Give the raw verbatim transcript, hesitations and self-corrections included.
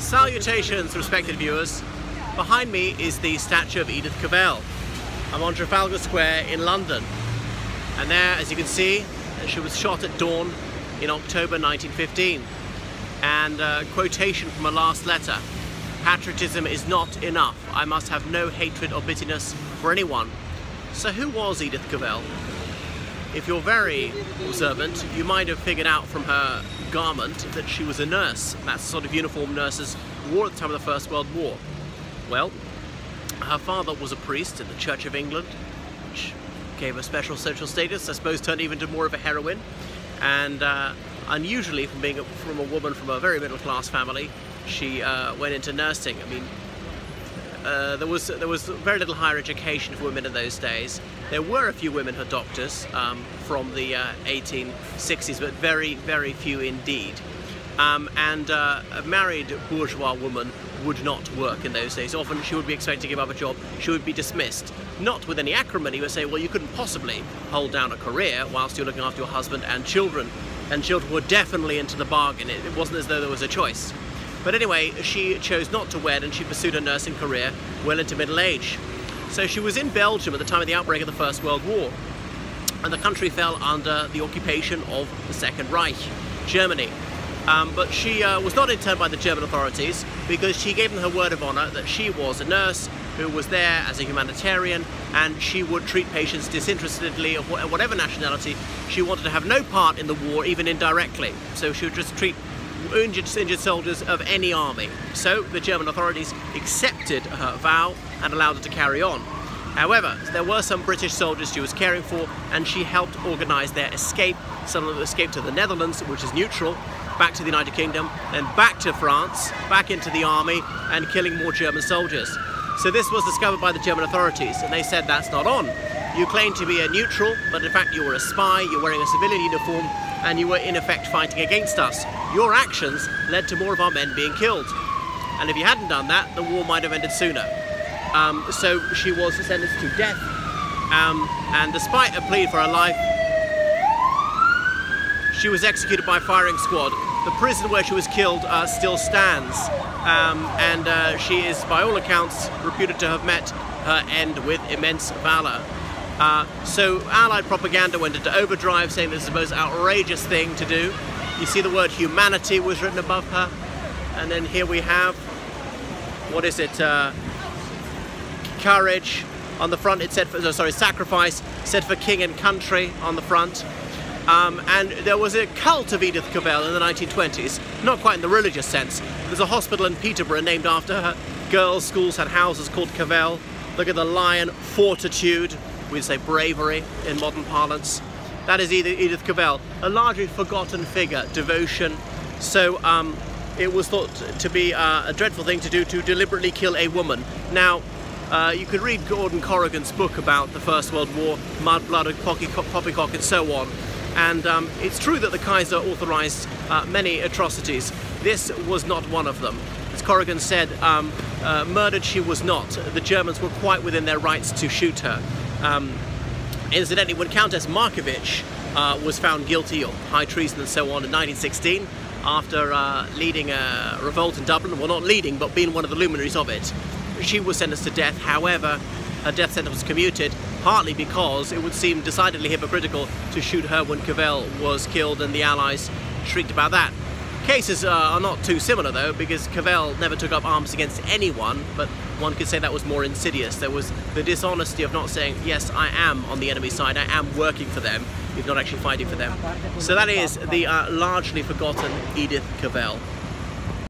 Salutations, respected viewers. Behind me is the statue of Edith Cavell. I'm on Trafalgar Square in London. And there, as you can see, she was shot at dawn in October nineteen fifteen. And a quotation from her last letter: "Patriotism is not enough. I must have no hatred or bitterness for anyone." So who was Edith Cavell? If you're very observant, you might have figured out from her garment that she was a nurse. That's the sort of uniform nurses wore at the time of the First World War. Well, her father was a priest in the Church of England, which gave her special social status, I suppose turned even to more of a heroine. And uh, unusually, from being a, from a woman from a very middle-class family, she uh, went into nursing. I mean, Uh, there was there was very little higher education for women in those days. There were a few women who were doctors um, from the uh, eighteen sixties, but very, very few indeed. Um, and uh, a married bourgeois woman would not work in those days. Often she would be expected to give up a job. She would be dismissed, not with any acrimony, but say, well, you couldn't possibly hold down a career whilst you're looking after your husband and children. And children were definitely into the bargain. It, it wasn't as though there was a choice. But anyway, she chose not to wed, and she pursued her nursing career well into middle age. So she was in Belgium at the time of the outbreak of the First World War, and the country fell under the occupation of the Second Reich, Germany. Um, but she uh, was not interned by the German authorities, because she gave them her word of honor that she was a nurse who was there as a humanitarian, and she would treat patients disinterestedly of whatever nationality. She wanted to have no part in the war, even indirectly. So she would just treat Injured, injured soldiers of any army. So the German authorities accepted her vow and allowed her to carry on. However, there were some British soldiers she was caring for, and she helped organize their escape. Some of them escaped to the Netherlands, which is neutral, back to the United Kingdom, then back to France, back into the army, and killing more German soldiers. So this was discovered by the German authorities, and they said, that's not on. You claim to be a neutral, but in fact you were a spy, you're wearing a civilian uniform, and you were in effect fighting against us. Your actions led to more of our men being killed. And if you hadn't done that, the war might have ended sooner. Um, so she was sentenced to death, um, and despite a plea for her life, she was executed by firing squad. The prison where she was killed uh, still stands, um, and uh, she is, by all accounts, reputed to have met her end with immense valor. Uh, so Allied propaganda went into overdrive, saying this is the most outrageous thing to do. You see the word humanity was written above her. And then here we have, what is it, uh, courage on the front. It said, for, no, sorry, sacrifice, said for king and country on the front. Um, and there was a cult of Edith Cavell in the nineteen twenties, not quite in the religious sense. There's a hospital in Peterborough named after her. Girls' schools had houses called Cavell. Look at the lion, fortitude. We'd say bravery in modern parlance. That is Edith Cavell, a largely forgotten figure, devotion. So um, it was thought to be uh, a dreadful thing to do, to deliberately kill a woman. Now, uh, you could read Gordon Corrigan's book about the First World War, Mud, Blood and Poppycock, and so on. And um, it's true that the Kaiser authorized uh, many atrocities. This was not one of them. As Corrigan said, um, uh, murdered she was not. The Germans were quite within their rights to shoot her. Um, incidentally, when Countess Markievicz uh, was found guilty of high treason and so on in nineteen sixteen, after uh, leading a revolt in Dublin, well, not leading, but being one of the luminaries of it, she was sentenced to death. However, her death sentence was commuted, partly because it would seem decidedly hypocritical to shoot her when Cavell was killed, and the Allies shrieked about that. Cases uh, are not too similar, though, because Cavell never took up arms against anyone, but one could say that was more insidious. There was the dishonesty of not saying, yes, I am on the enemy side, I am working for them, if not actually fighting for them. So that is the uh, largely forgotten Edith Cavell.